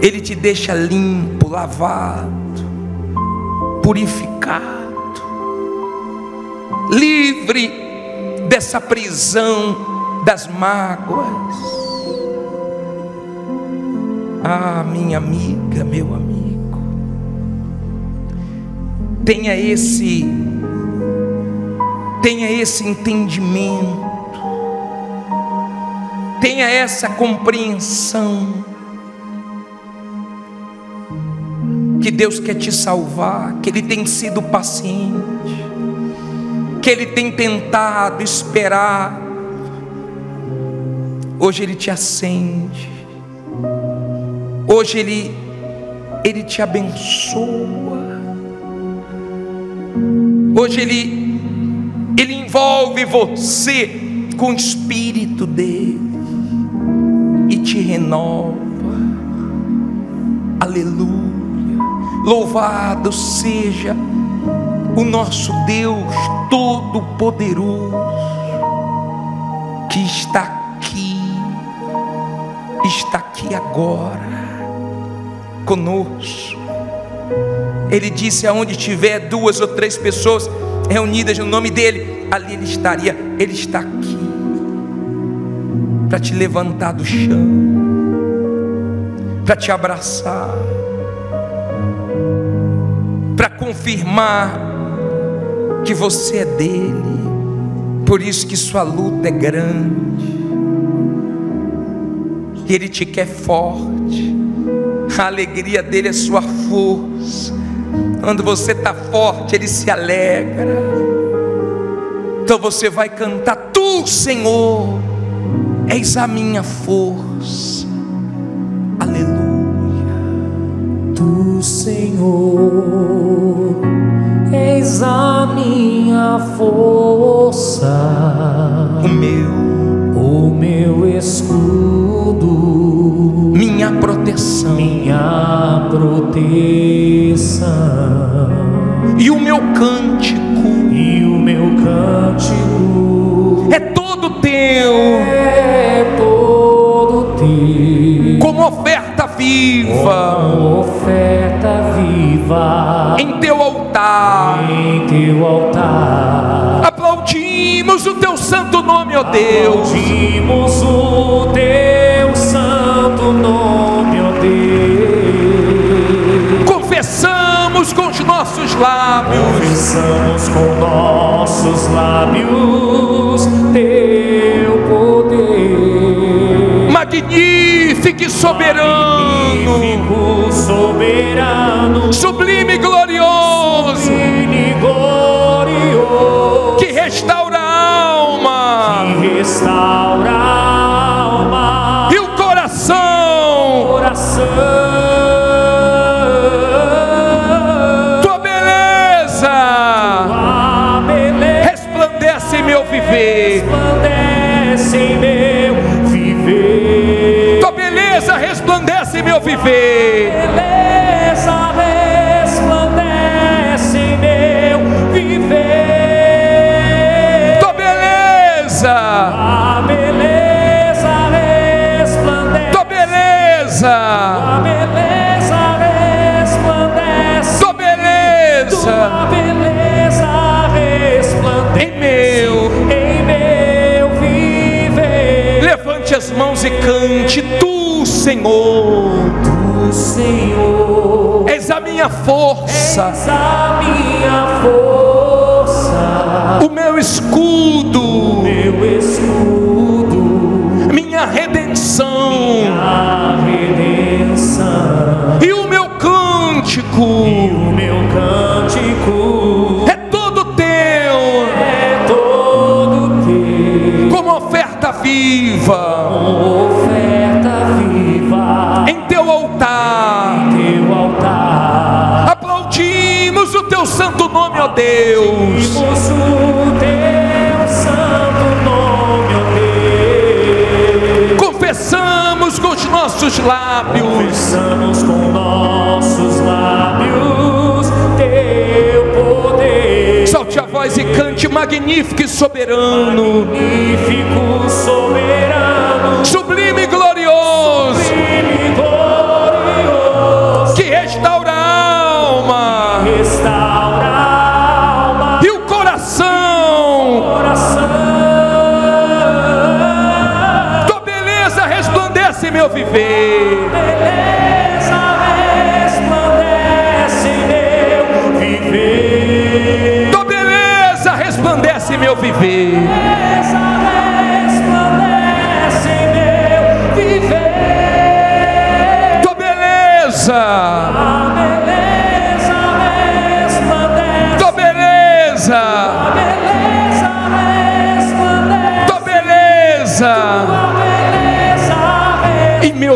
Ele te deixa limpo, lavado, purificado, livre dessa prisão das mágoas. Ah, minha amiga, meu amigo, tenha esse entendimento, tenha essa compreensão que Deus quer te salvar, que Ele tem sido paciente, que Ele tem tentado esperar. Hoje Ele te acende, hoje Ele te abençoa, hoje Ele envolve você com o Espírito dEle e te renova. Aleluia, louvado seja o nosso Deus Todo-Poderoso, que está aqui agora conosco. Ele disse: aonde tiver 2 ou 3 pessoas reunidas no nome dEle, ali Ele estaria. Ele está aqui para te levantar do chão, para te abraçar, para confirmar que você é dEle. Por isso que sua luta é grande. Ele te quer forte. A alegria dele é sua força. Quando você está forte, Ele se alegra. Então você vai cantar: Tu, Senhor, és a minha força. Aleluia. Tu, Senhor, és a minha força, o meu escudo, minha proteção, e o meu cântico é todo teu, como oferta viva, em teu altar, aplaudimos o teu santo nome, ó Deus. Aplaudimos o teu santo nome, ó Deus. Confessamos com nossos lábios teu poder. Magnífico e soberano, sublime e glorioso, que restaura a alma e o coração. Tua beleza resplandece em meu viver. viver. Resplandece em meu viver. Tua beleza resplandece em meu viver. Tua beleza resplandece em meu viver. Tua beleza. A beleza resplandece. Tua beleza. A beleza resplandece. Tua beleza. Tua beleza resplandece em meu viver. Levante as mãos e cante. Tu, Senhor, és a minha força, o meu escudo, minha redenção, e o meu cântico é todo teu, como oferta viva, em teu altar, aplaudimos o teu santo nome, ó Deus. Confessamos com os nossos lábios teu poder. Solte a voz e cante: magnífico e soberano, sublime e glorioso, que restaura a alma e o coração. Tua beleza resplandece em meu viver. Tua beleza resplandece em meu viver. Tua beleza em meu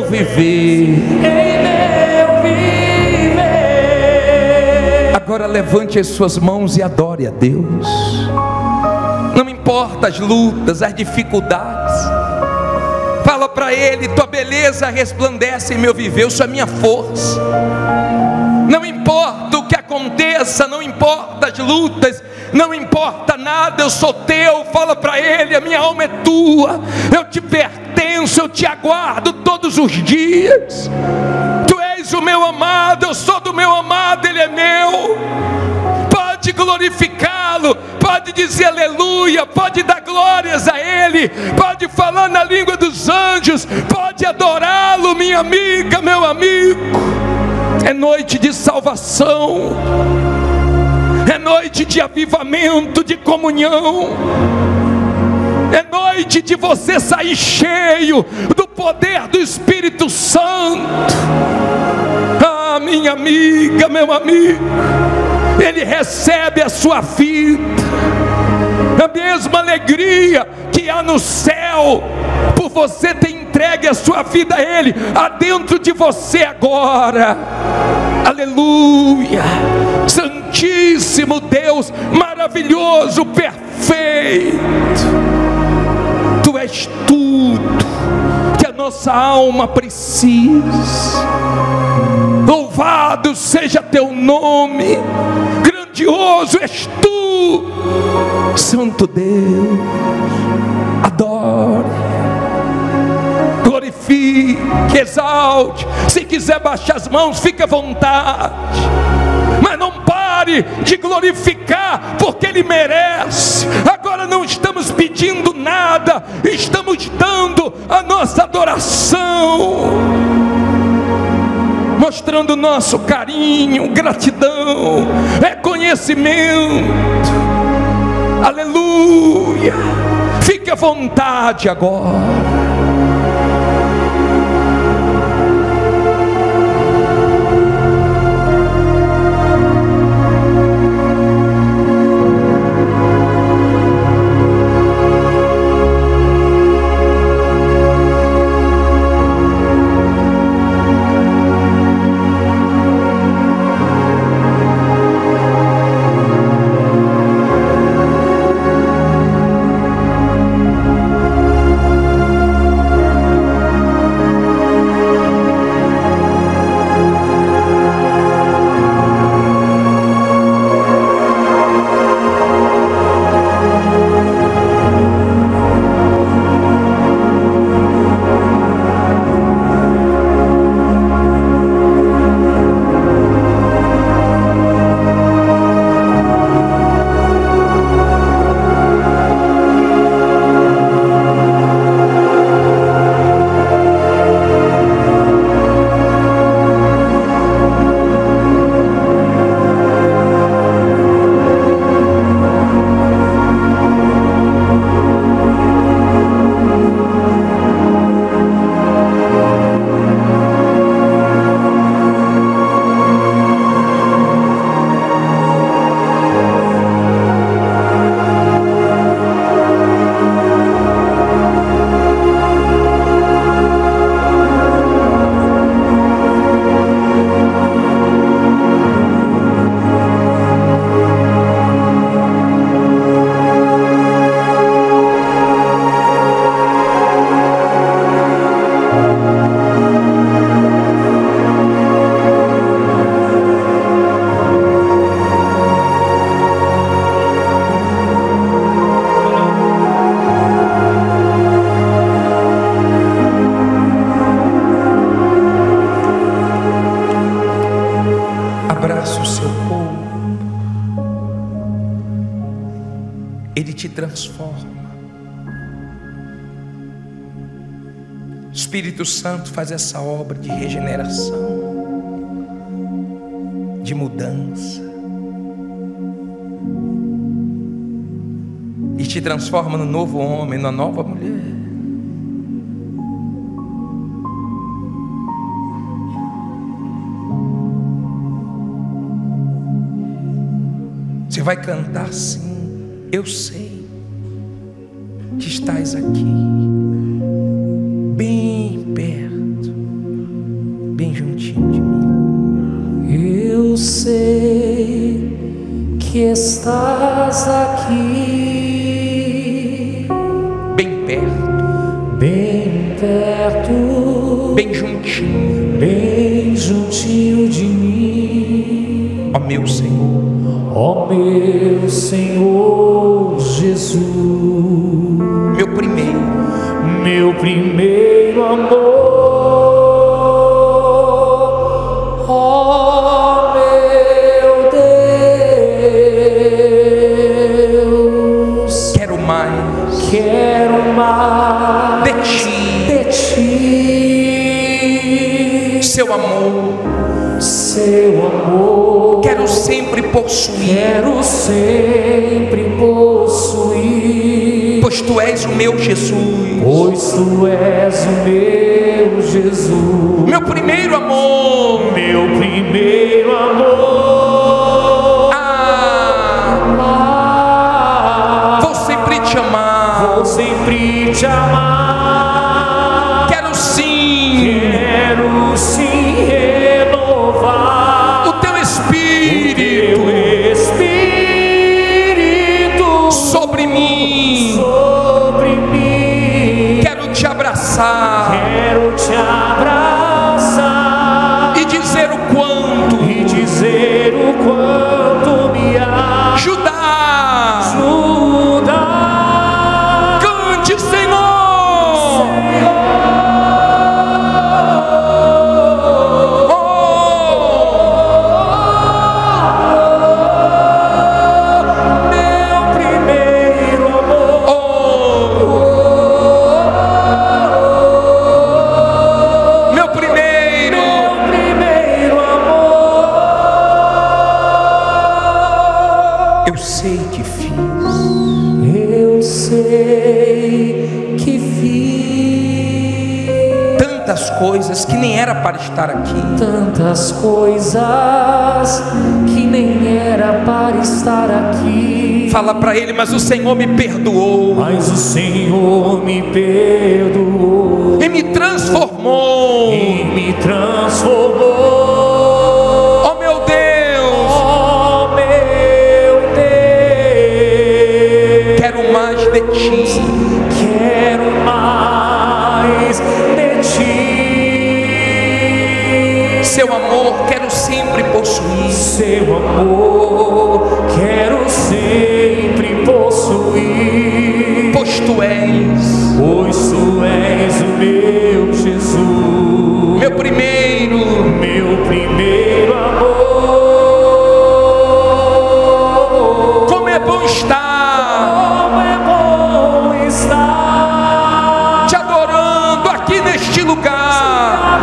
viver. Agora levante as suas mãos e adore a Deus. Não importa as lutas, as dificuldades, fala para Ele: tua beleza resplandece em meu viver. Eu sou a minha força. Não importa o que aconteça, não importa as lutas, não importa nada, eu sou teu. Fala para Ele: a minha alma é tua, eu te pertenço, eu te aguardo todos os dias. Tu és o meu amado, eu sou do meu amado, Ele é meu. Pode glorificá-lo, pode dizer aleluia, pode dar glórias a Ele, pode falar na língua dos anjos, pode adorá-lo, minha amiga, meu amigo. É noite de salvação, é noite de avivamento, de comunhão, é noite de você sair cheio do poder do Espírito Santo. Ah, minha amiga, meu amigo, Ele recebe a sua vida, a mesma alegria que há no céu, por você ter entregue a sua vida a Ele, há dentro de você agora. Aleluia, Santíssimo Deus, maravilhoso, perfeito, Tu és tudo que a nossa alma precisa. Louvado seja Teu nome, grandioso és Tu, Santo Deus. Adore, glorifique, exalte. Se quiser baixar as mãos, fique à vontade, mas não pare de glorificar, porque Ele merece. Agora não estamos pedindo nada, estamos dando a nossa adoração, mostrando o nosso carinho, gratidão, reconhecimento. Aleluia, fique à vontade agora. Ele te transforma. Espírito Santo faz essa obra de regeneração, de mudança, e te transforma no novo homem, na nova mulher. Você vai cantar assim: eu sei que estás aqui, bem perto, bem juntinho de mim. Eu sei que estás aqui, bem perto, bem perto, bem juntinho de mim. Ó meu Senhor, ó meu Senhor Jesus, meu primeiro amor, ó meu Deus, quero mais de ti, seu amor, quero sempre possuir, pois tu és o meu Jesus, meu primeiro amor, vou sempre te amar, quero sim renovar o teu Espírito sobre mim, quero te abraçar e dizer o quanto me ajudar. Cante, Senhor. Eu sei que fiz tantas coisas que nem era para estar aqui, fala para ele: mas o Senhor me perdoou e me transformou. Quero mais de ti, seu amor quero sempre possuir, pois tu és o meu Jesus, meu primeiro amor. Como é bom estar te adorando aqui neste lugar,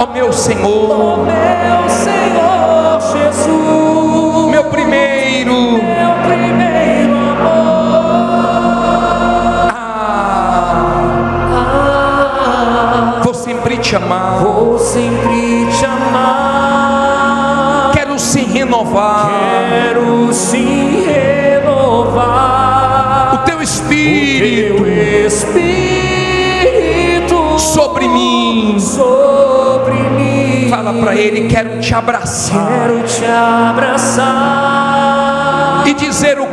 ó meu Senhor Jesus, meu primeiro amor. Vou sempre te amar, quero sim renovar o teu Espírito sobre mim. Fala para ele: quero te abraçar e dizer o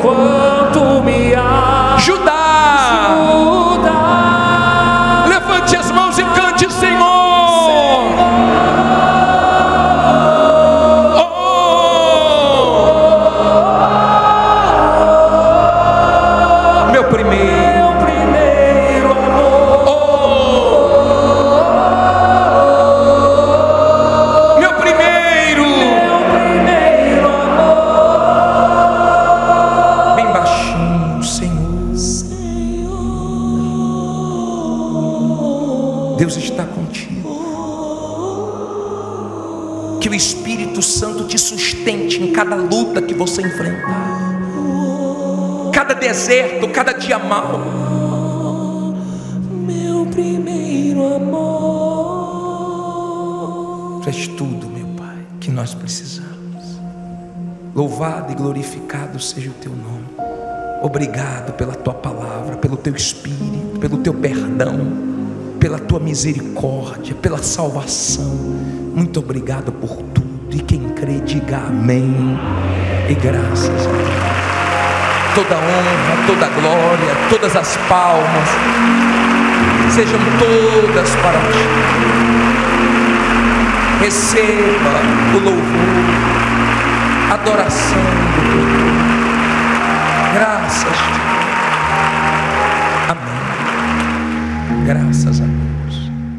quanto me ajudar. Levante as mãos e cante: Senhor. Meu primeiro amor. que o Espírito Santo te sustente em cada luta que você enfrentar, cada deserto, cada dia mau. Meu primeiro amor, tu és tudo, meu Pai, que nós precisamos. Louvado e glorificado seja o teu nome. Obrigado pela tua palavra, pelo teu Espírito, pelo teu perdão, pela tua misericórdia, pela salvação. Muito obrigado por tudo. E quem crê, diga amém. E graças a Deus. Toda honra, toda glória, todas as palmas, sejam todas para ti. Receba o louvor, adoração do teu Deus. Graças a ti. Amém. Graças a ti.